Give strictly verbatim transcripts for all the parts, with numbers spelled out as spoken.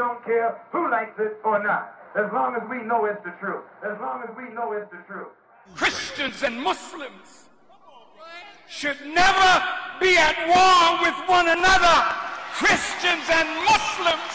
don't care who likes it or not, as long as we know it's the truth, as long as we know it's the truth. Christians and Muslims should never be at war with one another. Christians and Muslims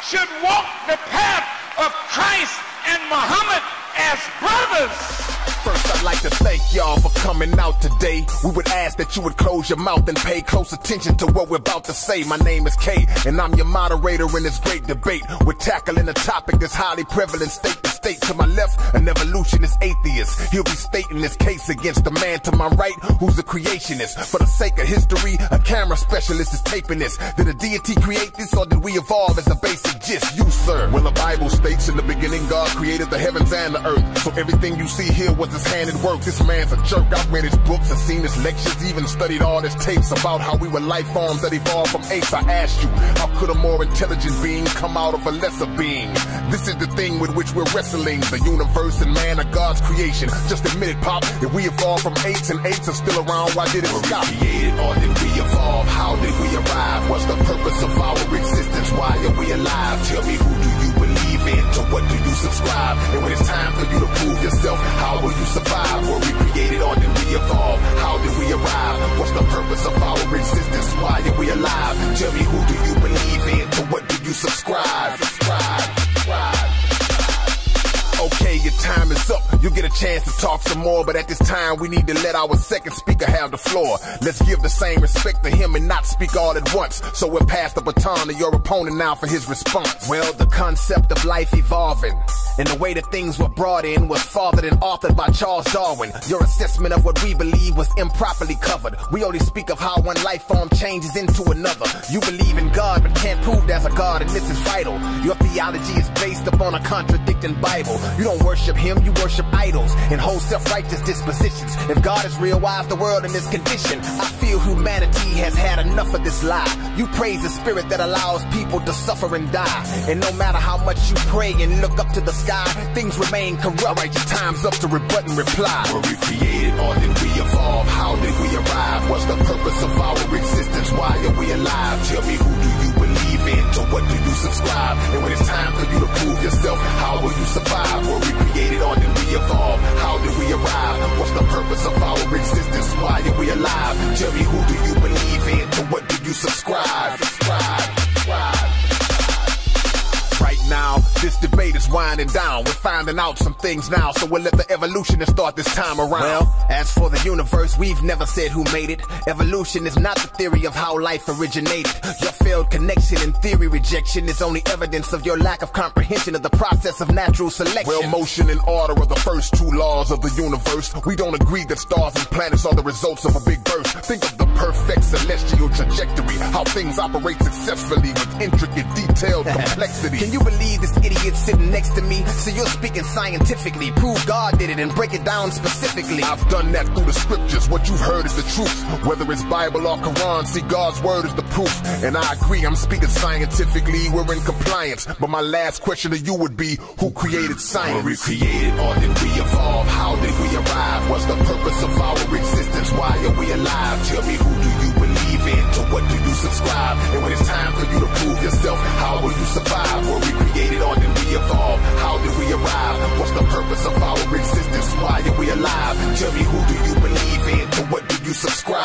should walk the path of Christ and Muhammad as brothers. First, I'd like to thank y'all for coming out today. We would ask that you would close your mouth and pay close attention to what we're about to say. My name is Kay, and I'm your moderator in this great debate. We're tackling a topic that's highly prevalent state to state. To my left, an evolutionist atheist. He'll be stating his case against the man to my right, who's a creationist. For the sake of history, a camera specialist is taping this. Did a deity create this, or did we evolve as a basic gist? You, sir. Well, the Bible states in the beginning God created the heavens and the earth. So everything you see here was his hand at work. This man's a jerk. I've read his books and seen his lectures, even studied all his tapes about how we were life forms that evolved from apes. I asked you, how could a more intelligent being come out of a lesser being? This is the thing with which we're wrestling. The universe and man are God's creation. Just admit it, Pop. If we evolved from apes and apes are still around, why did it stop? Were we created or did we evolve? How did we arrive? What's the purpose of our existence? Why are we alive? Tell me, who do you believe in? To what do you subscribe? And when it's time for you to prove yourself, how will you survive? Were we created or did we evolve? How did we arrive? What's the purpose of our existence? Why are we alive? Tell me, who do you believe in? To what do you subscribe? Subscribe, subscribe. Okay, your time is up. You get a chance to talk some more, but at this time we need to let our second speaker have the floor. Let's give the same respect to him and not speak all at once. So we'll pass the baton to your opponent now for his response. Well, the concept of life evolving and the way that things were brought in was fathered and authored by Charles Darwin. Your assessment of what we believe was improperly covered. We only speak of how one life form changes into another. You believe in God but can't prove there's a God, and this is vital. Your theology is based upon a contradicting Bible. You don't worship him, you worship idols and hold self-righteous dispositions. If God is real, why is the world in this condition? I feel humanity has had enough of this lie. You praise the spirit that allows people to suffer and die. And no matter how much you pray and look up to the sky, things remain corrupt. All right, your time's up to rebut and reply. Were we created or did we evolve? How did we arrive? What's the purpose of our existence? Why are we alive? Tell me, who do you believe in? To what do you subscribe? And when it's time for you to prove yourself, how will you survive? Were we created or did we evolve? How did we arrive? What's the purpose of our existence? Why are we alive? Tell me, who do you believe in? To what do you subscribe? Subscribe, subscribe. Right now, this debate is winding down. We're finding out some things now, so we'll let the evolutionist start this time around. Well, as for the universe, we've never said who made it. Evolution is not the theory of how life originated. Your failed connection and theory rejection is only evidence of your lack of comprehension of the process of natural selection. Well, motion and order are the first two laws of the universe. We don't agree that stars and planets are the results of a big burst. Think of the perfect celestial trajectory, how things operate successfully with intricate, detailed complexity. Can you believe this idiot sitting next to me? So you're speaking scientifically. Prove God did it and break it down specifically. I've done that through the scriptures. What you've heard is the truth. Whether it's Bible or Quran, see, God's word is the proof. And I agree, I'm speaking scientifically. We're in compliance. But my last question to you would be, who created science? Were we created or did we evolve? How did we arrive? What's the purpose of our existence? Why are we alive? Tell me, who do you believe in? To what do you subscribe? And when it's time for you to prove yourself, how will you survive? Were we created or did we evolve? How did we arrive? What's the purpose of our existence? Why are we alive? Tell me, who do you believe in? To what do you subscribe?